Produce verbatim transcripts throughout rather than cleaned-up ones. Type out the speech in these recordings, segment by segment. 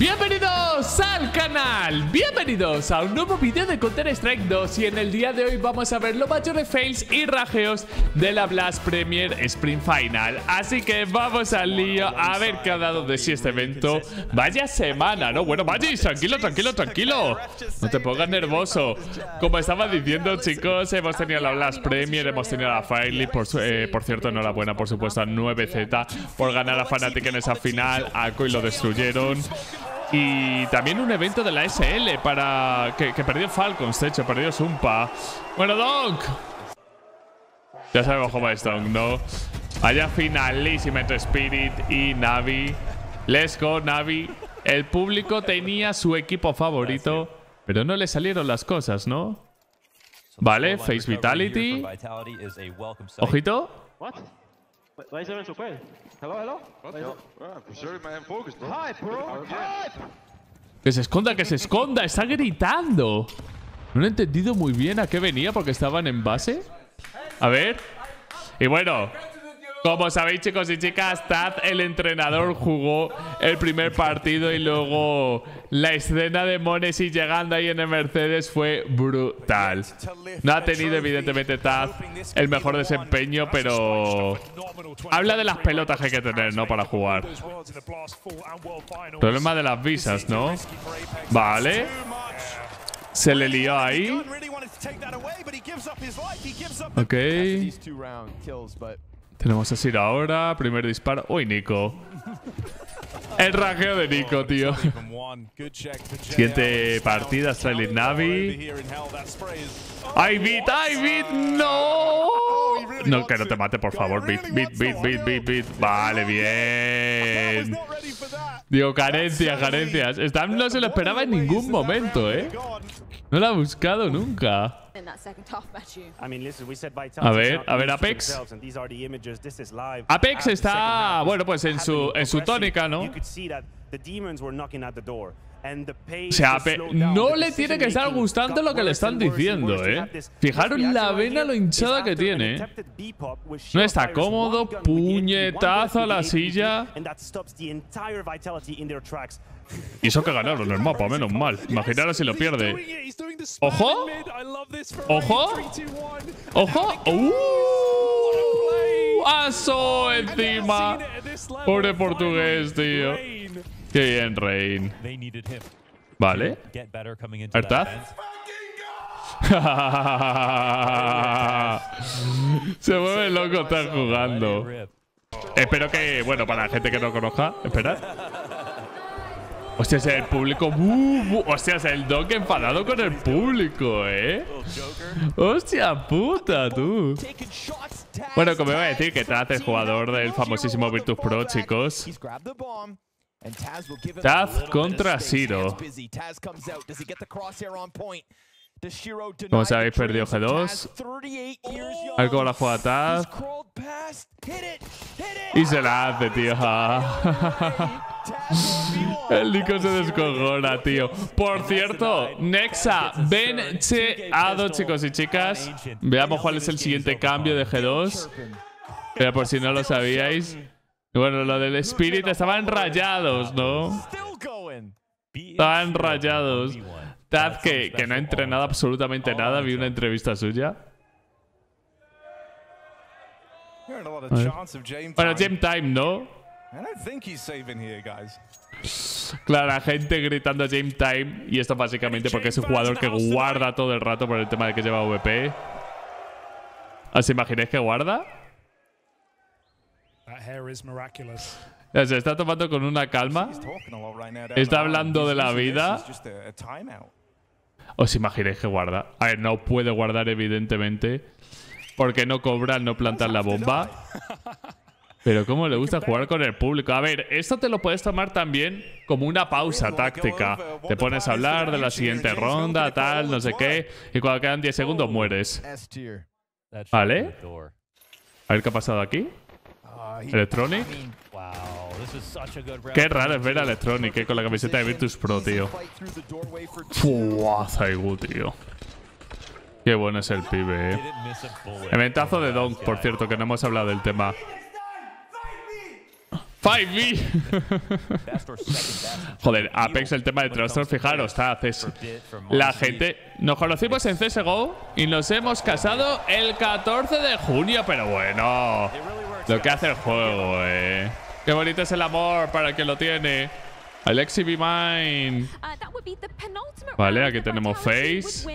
Bienvenidos al canal, bienvenidos a un nuevo vídeo de Counter Strike dos. Y en el día de hoy vamos a ver los mayores fails y rajeos de la Blast Premier Spring Final. Así que vamos al lío a ver qué ha dado de sí este evento. Vaya semana, ¿no? Bueno, Magis, tranquilo, tranquilo, tranquilo. No te pongas nervioso. Como estaba diciendo, chicos, hemos tenido la Blast Premier, hemos tenido la Firely. Por, eh, por cierto, enhorabuena, por supuesto, a nueve Z por ganar a Fnatic en esa final. A Koi lo destruyeron. Y también un evento de la S L para que, que perdió Falcons, de hecho, perdió Zumpa. Bueno, Donk. Ya sabemos cómo es Donk, ¿no? Allá finalísima entre Spirit y Navi. Let's go, Navi. El público tenía su equipo favorito, pero no le salieron las cosas, ¿no? Vale, face Vitality. Ojito. Why is everyone so quiet? Hello, hello? What? No. I'm sorry, man, I'm focused, bro. Hype, bro. Hype. Que se esconda, que se esconda. Está gritando. No he entendido muy bien a qué venía porque estaban en base. A ver. Y bueno, como sabéis, chicos y chicas, Taz, el entrenador, jugó el primer partido y luego la escena de Monesi llegando ahí en el Mercedes fue brutal. No ha tenido, evidentemente, Taz el mejor desempeño, pero habla de las pelotas que hay que tener, ¿no?, para jugar. Problema de las visas, ¿no? Vale. Se le lió ahí. Ok. Tenemos a Shiro ahora. Primer disparo. Uy, Nico. El rajeo de Nico, tío. Siguiente partida, Straling Navi. ¡Ay, Bit! ¡Ay, Bit! ¡No! No, que no te mate, por favor. Bit, Bit, Bit, Bit, Bit, Bit. Vale, bien. Digo, carencias, carencias. Stam no se lo esperaba en ningún momento, ¿eh? No lo ha buscado nunca. A ver, a ver, Apex. Apex está, bueno, pues en su, en su tónica, ¿no? O sea, no le tiene que estar gustando lo que le están diciendo, ¿eh? Fijaros la vena lo hinchada que tiene. No está cómodo, puñetazo a la silla. Y eso que ganaron el mapa, menos mal. Imaginaros si lo pierde. ¡Ojo! ¡Ojo! ¡Ojo! ¡Uh! ¡Aso encima! Pobre portugués, tío. ¡Qué bien, Rain! Vale. ¿Verdad? Se vuelve loco estar jugando. Espero que, bueno, para la gente que no conozca, esperad. Hostias, el público. Bu, bu. Hostias, el Donk enfadado con el público, ¿eh? Hostia puta, tú. Bueno, como iba a decir, que Taz es jugador del famosísimo Virtus Pro, chicos. Taz contra Shiro. Como sabéis, perdió G dos. A ver cómo la juega Taz. Y se la hace, tío. El Nico se descojona, tío. Por cierto, Nexa bencheado, chicos y chicas. Veamos cuál es el siguiente cambio de G dos. Pero por si no lo sabíais. Bueno, lo del Spirit estaban rayados, ¿no? Estaban rayados. Taz, que, que no ha entrenado absolutamente nada. Vi una entrevista suya. Bueno, game time, ¿no? Claro, la gente gritando game time. Y esto básicamente porque es un jugador que guarda todo el rato por el tema de que lleva V P. ¿Os imagináis que guarda? Se está tomando con una calma. Está hablando de la vida. ¿Os imagináis que guarda? A ver, no puede guardar, evidentemente. Porque no cobran, no plantan la bomba. Pero cómo le gusta jugar con el público. A ver, esto te lo puedes tomar también como una pausa táctica. Te pones a hablar de la siguiente ronda, tal, no sé qué. Y cuando quedan diez segundos mueres. ¿Vale? A ver qué ha pasado aquí. Electronic. Qué raro es ver a Electronic, eh, con la camiseta de Virtus Pro, tío. Fua, Zaigu, tío. Qué bueno es el pibe, eh. Eventazo de Donk, por cierto, que no hemos hablado del tema. cinco B. Joder, Apex, el tema de Trustor, fijaros, está C S. La gente... Nos conocimos en C S G O y nos hemos casado el catorce de junio, pero bueno. Lo que hace el juego, eh. Qué bonito es el amor para quien lo tiene. Alexi B. Mine. Vale, aquí tenemos Face.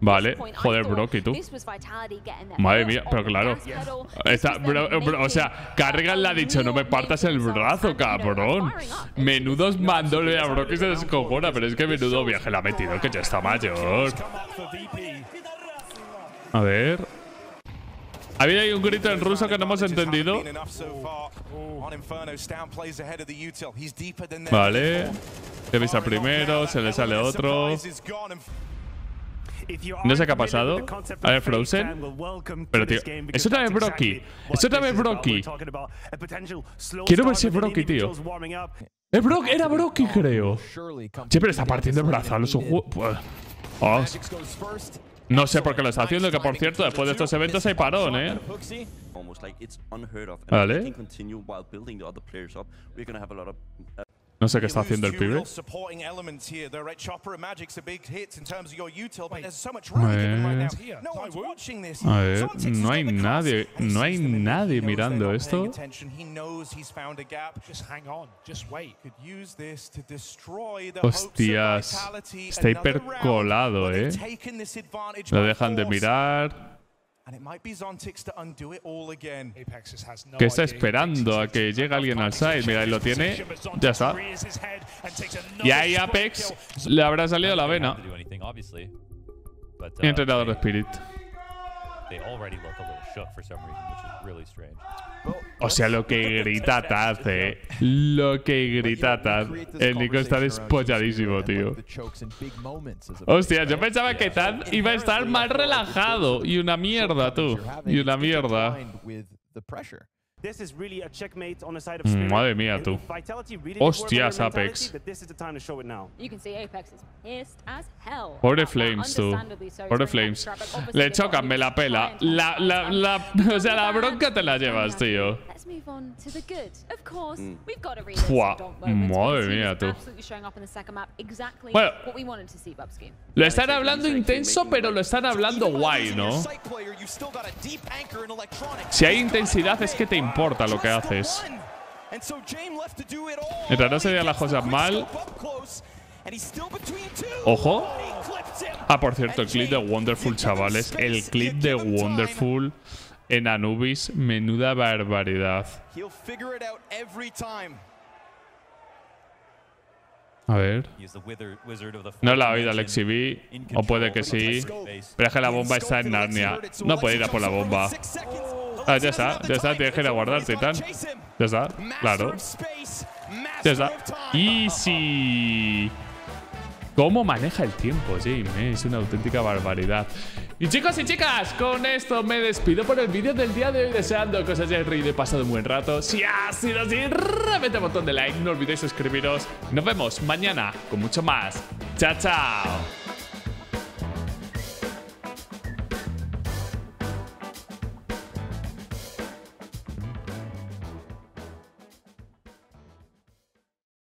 Vale, joder, broky, tú. Madre mía, pero claro. Esta, bro, bro, o sea, Carrigan le ha dicho, no me partas el brazo, cabrón. Menudos mandole a broky, se descojona, pero es que menudo viaje la ha metido, que ya está mayor. A ver. Había ahí un grito en ruso que no hemos entendido. Vale. Se pisa primero, se le sale otro. No sé qué ha pasado. A ver, Frozen. Pero tío, es otra vez broky. Es otra vez broky. Quiero ver si es broky, tío. Es broky, era broky, creo. Sí, pero está partiendo el brazo a los... Oh. No sé por qué lo está haciendo, que por cierto, después de estos eventos hay parón, ¿eh? Vale. No sé qué está haciendo el pibe. A ver, no hay nadie, no hay nadie mirando esto. Hostias, está hipercolado, eh. Lo dejan de mirar. Que está esperando a que llegue alguien al side. Mira, ahí lo tiene. Ya está. Y ahí Apex le habrá salido la vena. Y entrenador de Spirit. O sea, lo que grita Taz, eh. Lo que grita Taz. El Nico está despolladísimo, tío. Hostia, yo pensaba que Taz iba a estar más relajado. Y una mierda, tú. Y una mierda. Madre mía, tú. Hostias, Apex. Pobre Flames, tú. Pobre Flames. Le chocan, me la pela. La, la, la, o sea, la bronca te la llevas, tío. Fua. Madre mía, tú. Bueno, lo están hablando intenso, pero lo están hablando guay, ¿no? Si hay intensidad, es que te importa lo que haces. Mientras no se vean las cosas mal. Ojo. Ah, por cierto, el clip de Wonderful, chavales. El clip de Wonderful en Anubis. Menuda barbaridad. A ver. No la ha oído Alexi B. O puede que sí. Pero es que la bomba está en Narnia. No puede ir a por la bomba. Ah, ya está, ya está, tienes que ir a guardar, Titán. Ya está, claro. Ya está. Easy. ¿Cómo maneja el tiempo, James? Es una auténtica barbaridad. Y chicos y chicas, con esto me despido por el vídeo del día de hoy, deseando que os hayáis reído y pasado un buen rato. Si ha sido así, reventad el botón de like, no olvidéis suscribiros. Nos vemos mañana con mucho más. Chao, chao.